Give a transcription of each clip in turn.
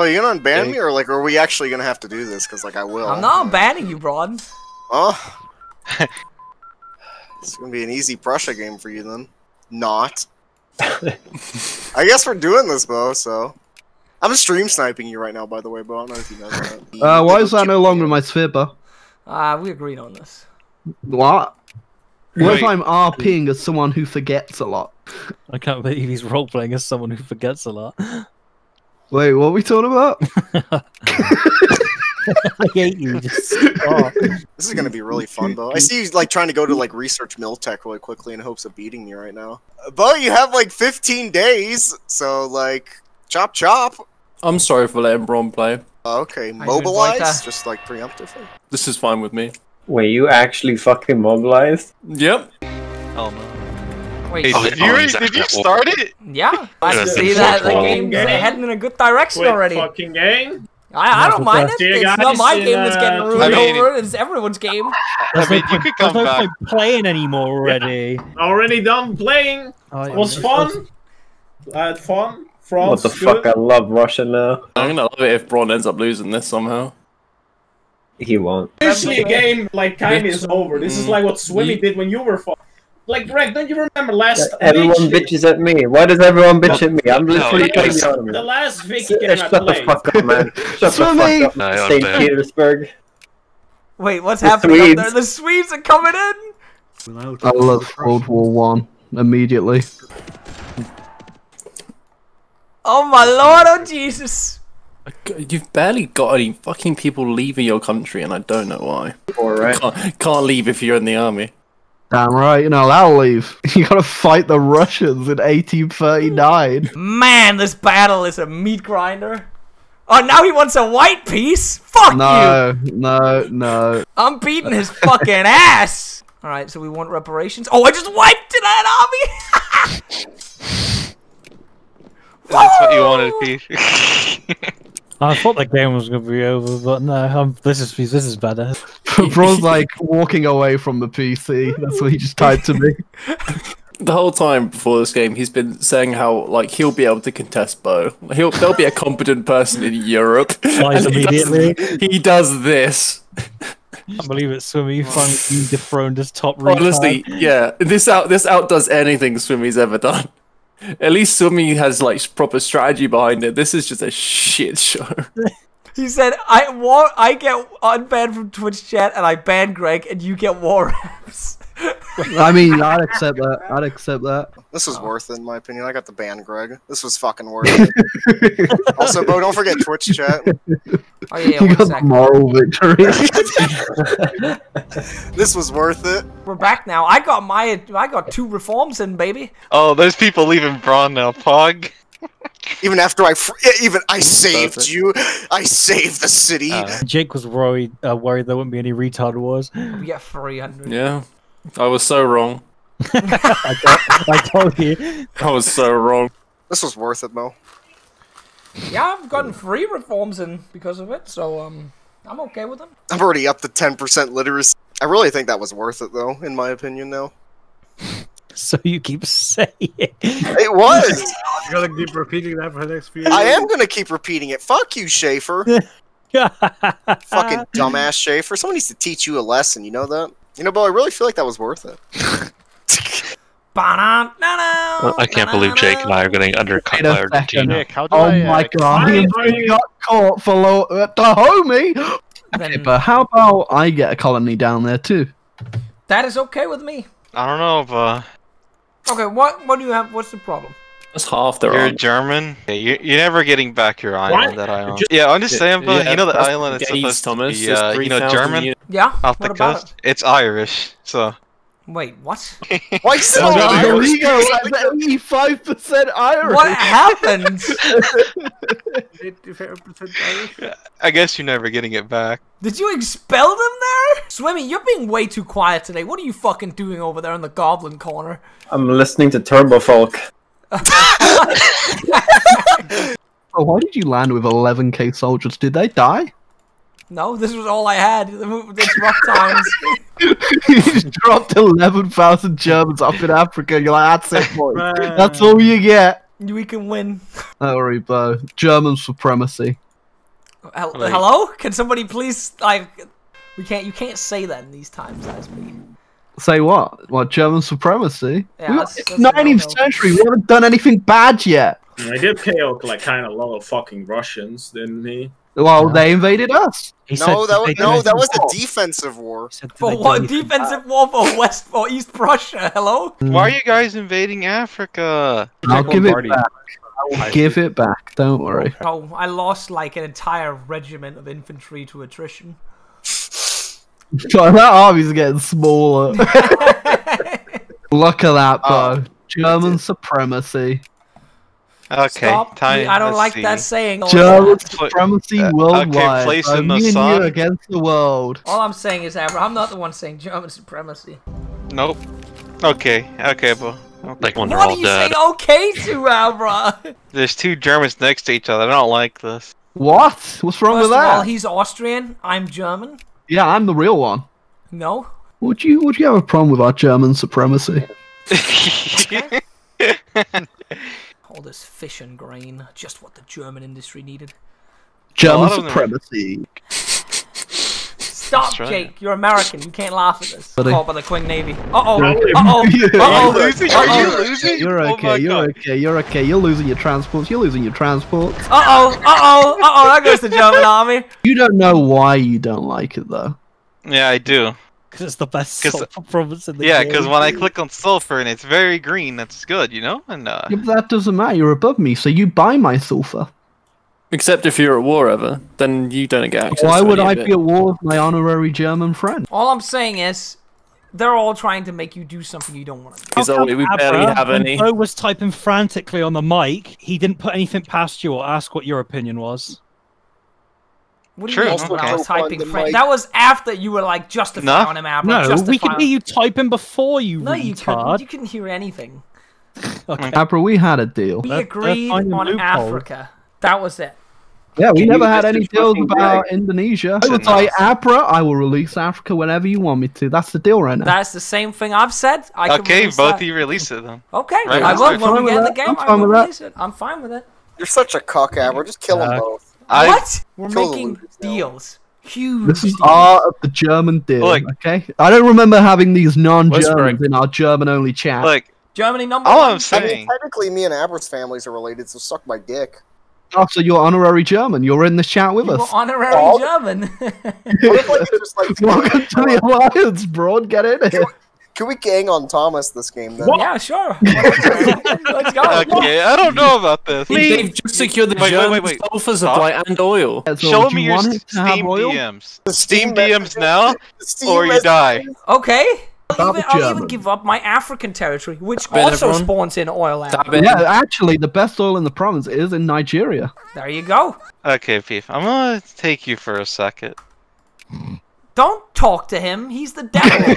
Oh, you gonna unban me, or like, are we actually gonna have to do this? Cause like, I will. I'm not banning you, Braun. Oh. It's gonna be an easy Prussia game for you then. Not. I guess we're doing this, Bo. So. I'm stream sniping you right now, by the way, Bo. I don't know if you know that. Why is that no longer in my sphere, Bo? We agreed on this. What? What if I'm RPing as someone who forgets a lot? I can't believe he's roleplaying as someone who forgets a lot. Wait, what are we talking about? I hate you. Just, oh. This is gonna be really fun, Bo. I see you like trying to go to like research Miltech really quickly in hopes of beating me right now. Bo, you have like 15 days, so like chop chop. I'm sorry for letting Braun play. Okay, mobilize, just like preemptively. This is fine with me. Wait, you actually fucking mobilized? Yep. Oh no. Wait, oh, did you start it? Yeah. I see that the game's heading in a good direction already. Fucking game. I don't mind it. It's not my game that's getting ruined over. It's everyone's game. I mean, you could come back. I'm not playing anymore already. Already done playing. It was fun. I had fun. France, what the fuck? I love Russia now. I'm gonna love it if Braun ends up losing this somehow. He won't. Usually a game like time is over. This is like what Swimmy did when you were fucked. Like Greg, don't you remember last? Everyone bitches at me. Why does everyone bitch at me? I'm literally playing you out of me. The last Vicky game I played. Shut the fuck up, man. Shut Swimmy. The fuck up. No, St. Petersburg. Wait, what's happening up there? The Swedes are coming in. I love World War I immediately. Oh my lord, oh Jesus! You've barely got any fucking people leaving your country, and I don't know why. Alright. Can't leave if you're in the army. Damn right, you know, that'll leave. You gotta fight the Russians in 1839. Man, this battle is a meat grinder. Oh, now he wants a white piece? Fuck you! No, no. I'm beating his fucking ass! Alright, so we want reparations. Oh, I just wiped that army! That's what you wanted, Pete. I thought the game was gonna be over, but no, this is better. Bro's like walking away from the PC. That's what he just typed to me. The whole time before this game, he's been saying how like he'll be able to contest Bo. There'll be a competent person in Europe. Immediately, he does this. I can't believe it, Swimmy. Finally dethroned as top retard. Honestly, yeah, this outdoes anything Swimmy's ever done. At least Swimmy has like proper strategy behind it. This is just a shit show. He said, I get unbanned from Twitch chat and I ban Greg and you get war raps. I mean, I'd accept that. I'd accept that. This was worth it, in my opinion. I got the ban Greg. This was fucking worth it. Also, Bo, don't forget Twitch chat. Oh yeah, you got moral victory. This was worth it. We're back now. I got 2 reforms in, baby. Oh, there's people leaving Braun now, Pog. Even after I saved you, I saved the city. Jake was worried there wouldn't be any retard wars. We got 300. Yeah, I was so wrong. I told you. I was so wrong. This was worth it, though. Yeah, I've gotten 3 reforms in because of it, so I'm okay with them. I'm already up to 10% literacy. I really think that was worth it, though, in my opinion, though. So you keep saying it. It was. You gotta keep repeating that for the next few years. I am gonna keep repeating it. Fuck you, Schaefer. Fucking dumbass Schaefer. Someone needs to teach you a lesson. You know that. You know, Bo. I really feel like that was worth it. Well, I can't believe Jake and I are getting undercut by Argentina. Oh my god! He got caught for Dahomey. Okay, but how about I get a colony down there too? That is okay with me. I don't know, but... Okay, what do you have? What's the problem? That's half the island. You're German. Yeah, you're never getting back your island, that island. Yeah, I'm just saying, but you know the island is supposed to be, you know, German? Yeah, off the coast? It's Irish, so... Wait, what? Why is it Irish? There we go, 85% Irish! What happened? 85% Irish? I guess you're never getting it back. Did you expel them there? Swimmy, you're being way too quiet today. What are you fucking doing over there in the goblin corner? I'm listening to Turbofolk. Oh, why did you land with 11k soldiers? Did they die? No, this was all I had. It's rough times. You just dropped 11,000 Germans up in Africa. You're like, that's it, boy. That's all you get. We can win. Don't worry, Bo. German supremacy. Like, hello? Can somebody please, like, we can't, you can't say that in these times, ISP. Say what? What, German supremacy? Yeah, it's 19th century, we haven't done anything bad yet. I did kill, like, kind of a lot of fucking Russians, didn't he? Well, no. They invaded us. No, that was a defensive war. But what defensive war for West, for East Prussia? Hello? Why are you guys invading Africa? I'll give it back. I'll give it back. Don't worry. Oh, I lost like an entire regiment of infantry to attrition. So that army's getting smaller. Look at that, bro. German supremacy. Okay, I don't like that saying. German supremacy worldwide. Okay, place in the sun. You against the world. All I'm saying is, Abra, I'm not the one saying German supremacy. Nope. Okay, okay, bro. Like when what are you saying okay to, Abra? There's two Germans next to each other. I don't like this. What? What's wrong with that? First of all, he's Austrian. I'm German. Yeah, I'm the real one. No. Would you have a problem with our German supremacy? All this fish and grain, just what the German industry needed. German supremacy. Stop, Jake. You're American. You can't laugh at this. Caught by the Queen Navy. Uh-oh. Uh-oh. Uh-oh. Are you losing? You're okay. You're okay. You're okay. You're losing your transports. You're losing your transports. Uh-oh. Uh-oh. Uh-oh. That goes to the German army. You don't know why you don't like it, though. Yeah, I do. Because it's the best performance in the game. Yeah, because when I click on sulfur and it's very green, that's good, you know? And yeah, but that doesn't matter, you're above me, so you buy my sulfur. Except if you're at war ever, then you don't get access. Why would I be at war with my honorary German friend? All I'm saying is, they're all trying to make you do something you don't want to do. Because we barely have any. Bo was typing frantically on the mic, he didn't put anything past you or ask what your opinion was. What do you mean when I was typing? That was after you were like justifying on him, Abra. No, we could hear you typing before you. No, you couldn't. You couldn't hear anything. Okay. Abra, we had a deal. We agreed on Africa. That was it. Yeah, we never had any deals about Indonesia. I was like, Abra, I will release Africa whenever you want me to. That's the deal right now. That's the same thing I've said. Okay, both of you release it then. Okay, I will. When we get in the game, I will release it. I'm fine with it. You're such a cock, Abra. Just kill them both. What? We're making deals. Huge. This is art of the German deal, okay? I don't remember having these non-Germans in our German-only chat. Like, Germany number one. I'm saying. I mean, technically, me and Abra's families are related, so suck my dick. Oh, so you're honorary German. You're in the chat with us. You're honorary German. Welcome to the Alliance, Braun. Get in here. Can we gang on Thomas this game then? What? Yeah, sure. Let's go. Okay, I don't know about this. They've just secured the German sulfur supply and oil. Show me your Steam DMs. The Steam DMs now, or you die. Okay. I'll even give up my African territory, which also spawns in oil. Yeah, actually, the best oil in the province is in Nigeria. There you go. Okay, Pete, I'm gonna take you for a second. Don't talk to him. He's the devil.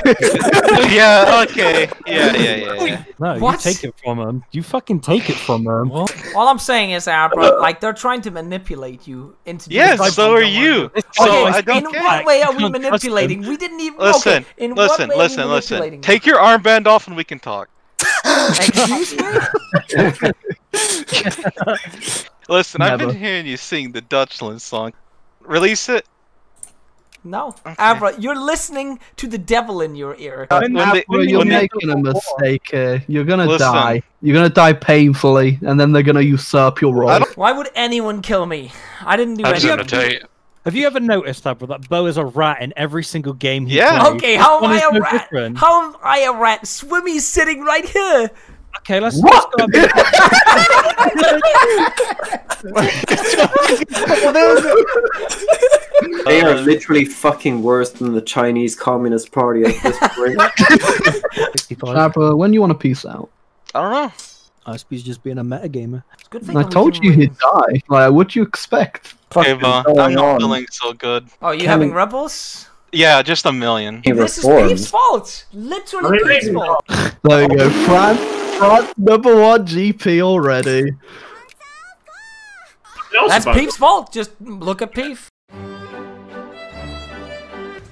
Yeah. Okay. Yeah. No, you take it from him. You fucking take it from him. All I'm saying is, Abra, like they're trying to manipulate you into. Yes. So are you. So I don't care. In what way are we manipulating? We didn't even. Listen. Okay, listen. Take your armband off and we can talk. Excuse me. Listen, I've been hearing you sing the Dutchland song. Release it. No, okay. Abra, you're listening to the devil in your ear. Abra, you're making a mistake here. You're gonna die. You're gonna die painfully, and then they're gonna usurp your role. Why would anyone kill me? I didn't do anything. Have you ever noticed, Abra, that Bo is a rat in every single game he plays? Okay, how am I a rat? How am I a rat? Swimmy's sitting right here. Okay, let's go. They are literally fucking worse than the Chinese Communist Party at this point. Abra, when do you want to peace out? I don't know. I suppose just being a metagamer. I told you he'd die. Like, what do you expect? Okay, I'm not feeling so good. Oh, are you having rebels? Yeah, just a million. This is Pete's fault. Literally Pete's fault. There you go, France number one GP already. That's Pete's fault. Just look at Pete.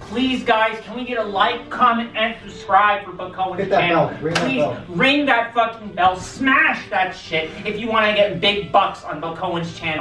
Please, guys, can we get a like, comment, and subscribe for Bo Cohen's channel? Please ring that fucking bell. Smash that shit if you want to get big bucks on Bo Cohen's channel.